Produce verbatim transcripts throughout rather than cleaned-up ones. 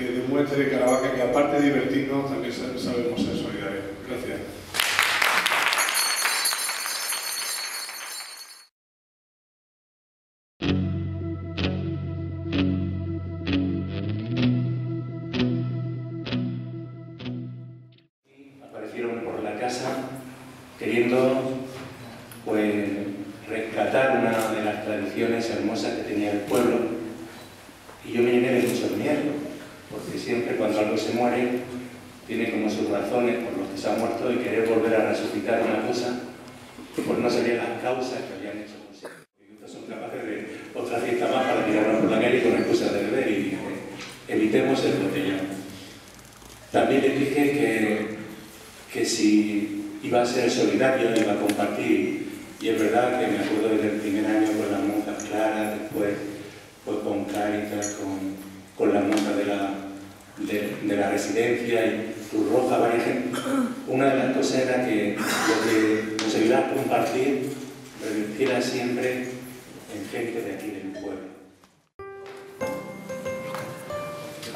que demuestre Caravaca que aparte de divertirnos también sabemos ser solidarios. Gracias. Aparecieron por la casa queriendo pues rescatar una de las tradiciones hermosas que tenía el pueblo. Y yo me llené de mucho miedo, porque siempre cuando algo se muere, tiene como sus razones por los que se ha muerto y querer volver a resucitar una cosa, pues no sabía las causas que habían hecho. Entonces son capaces de otra fiesta más para tirarnos por la calle con excusa de beber y dije, evitemos el botellón. También les dije que, que si iba a ser solidario, iba a compartir, y es verdad que me acuerdo desde el primer año con las monjas Clara, después pues con Carita, con, con la monja de la, de, de la residencia y Cruz Roja, Virgen. Una de las cosas era que lo que nos ayudaba a compartir revirtiera siempre en gente de aquí del pueblo. ¿Te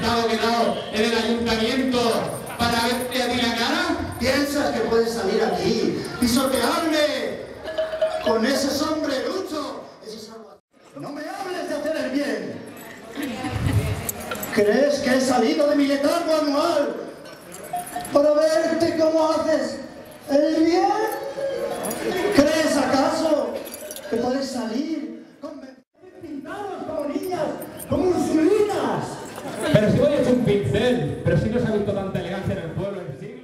has dado en el ayuntamiento para verte a ti la cara? puede salir aquí, pisotearme con ese sombrerucho. No me hables de hacer el bien. ¿Crees que he salido de mi letargo anual para verte cómo haces el bien? ¿Crees acaso que podéis salir con pintados como niñas, como ursulinas? Pero si voy hecho un pincel, pero si no se ha visto tanta elegancia en el pueblo en siglos.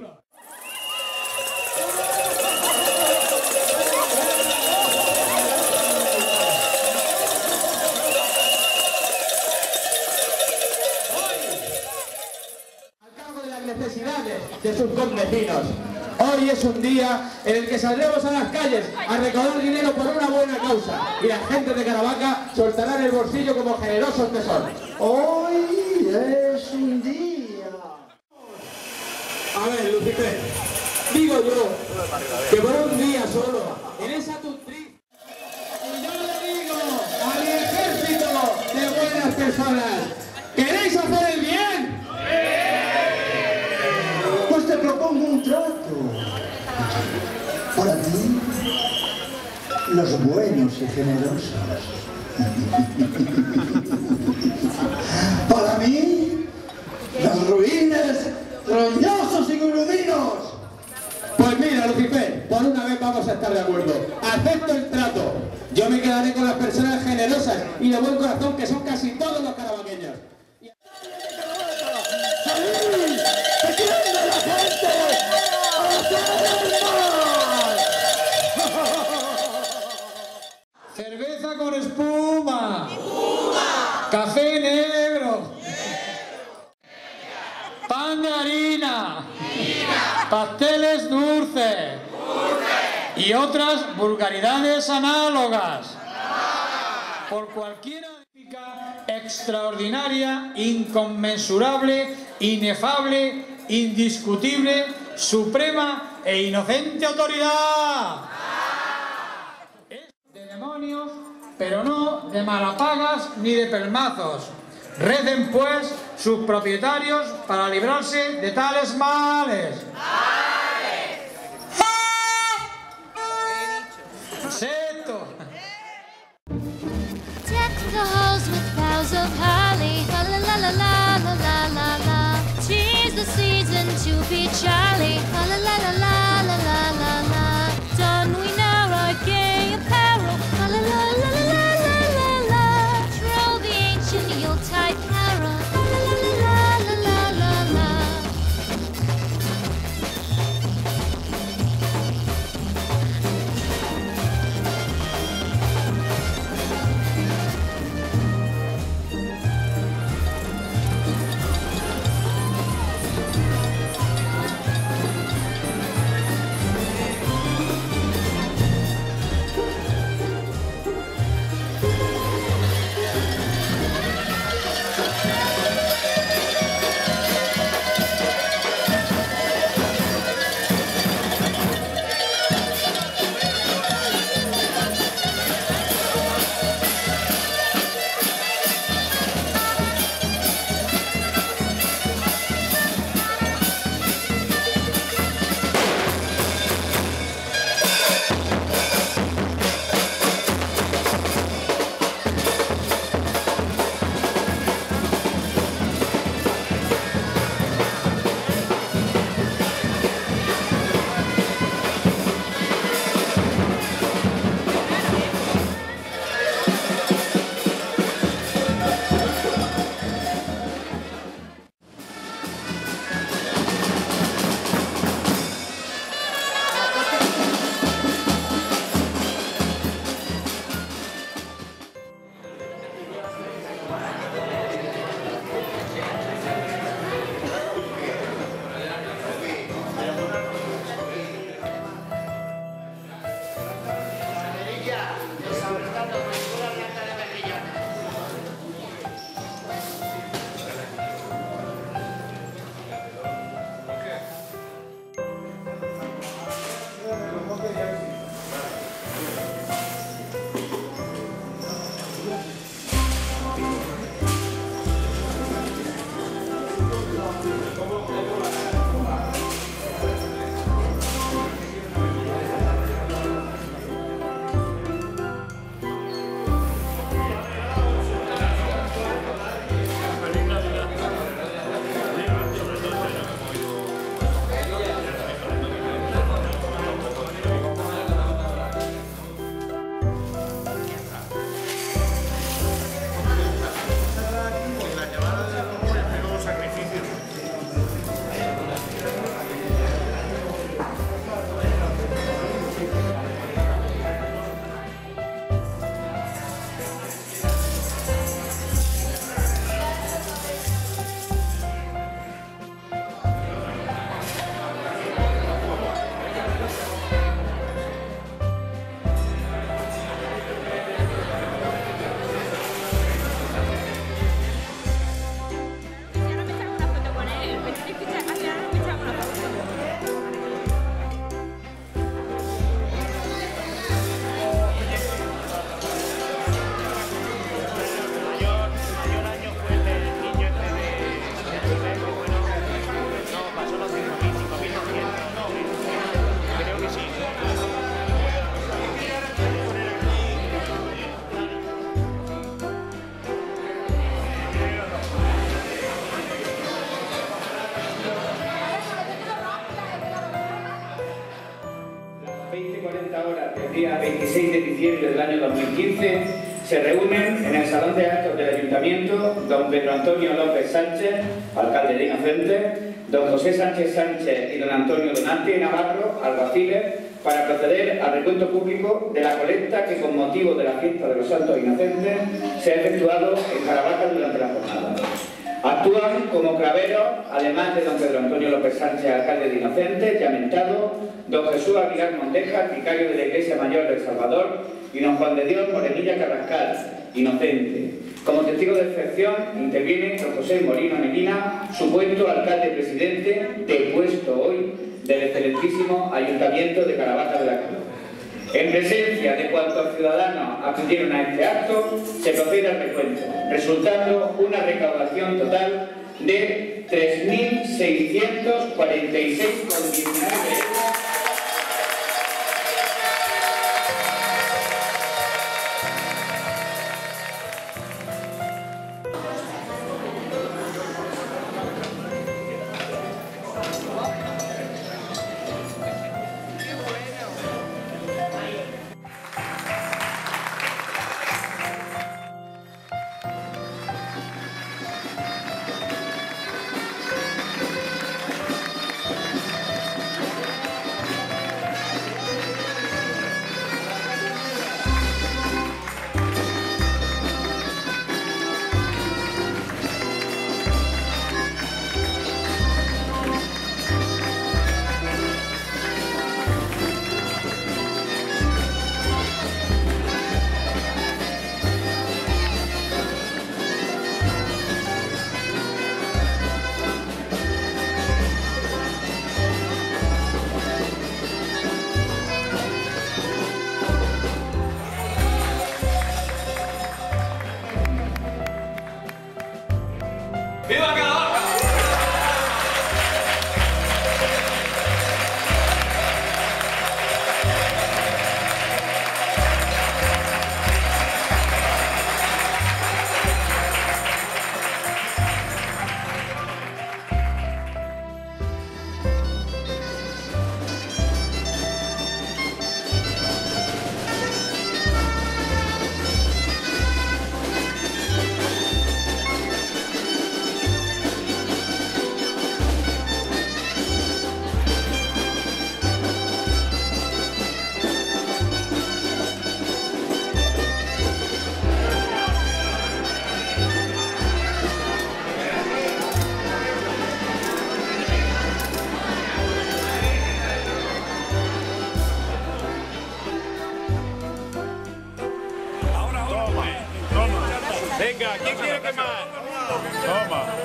Al cargo de las necesidades de sus convecinos. Hoy es un día en el que saldremos a las calles a recaudar dinero por una buena causa y la gente de Caravaca soltará en el bolsillo como generosos tesoros. Hoy es un día... A ver, Lucifer, digo yo que por un día solo, en esa tu triste... Y yo le digo al ejército de buenas personas, ¿queréis hacer el bien? Pues te propongo un trato. Para ti, los buenos y generosos. Para mí, los ruines, roñosos y guluminos. Pues mira, Lucifer, por una vez vamos a estar de acuerdo. Acepto el trato. Yo me quedaré con las personas generosas y de buen corazón que son casi todos los caravaqueños. Cerveza con espuma. Espuma. Café negro. Negro. Pan de harina. Harina. Pasteles dulces. Dulce. Y otras vulgaridades análogas. Análoga. Por cualquiera épica, extraordinaria, inconmensurable, inefable, indiscutible, suprema e inocente autoridad. Pero no de malapagas ni de pelmazos. Recen pues sus propietarios para librarse de tales males. ¡Males! ¡Seto! cuarenta horas del día veintiséis de diciembre del año dos mil quince se reúnen en el Salón de Actos del Ayuntamiento don Pedro Antonio López Sánchez, alcalde de Inocentes, don José Sánchez Sánchez y don Antonio Donati Navarro, alguaciles, para proceder al recuento público de la colecta que con motivo de la fiesta de los Santos Inocentes se ha efectuado en Caravaca durante la jornada. Actúan como claveros, además de don Pedro Antonio López Sánchez, alcalde de Inocentes, llamentado, don Jesús Aguilar Monteja, vicario de la Iglesia Mayor del Salvador, y don Juan de Dios Moreguilla Carrascal, Inocente. Como testigo de excepción interviene don José Morino Medina, supuesto alcalde-presidente, depuesto hoy, del excelentísimo Ayuntamiento de Caravaca de la Cruz. En presencia de cuantos ciudadanos acudieron a este acto, se procede al recuento, resultando una recaudación total de tres mil seiscientos cuarenta y seis euros.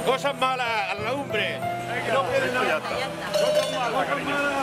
Cosas malas a la lumbre. No, ya está. Cosas malas.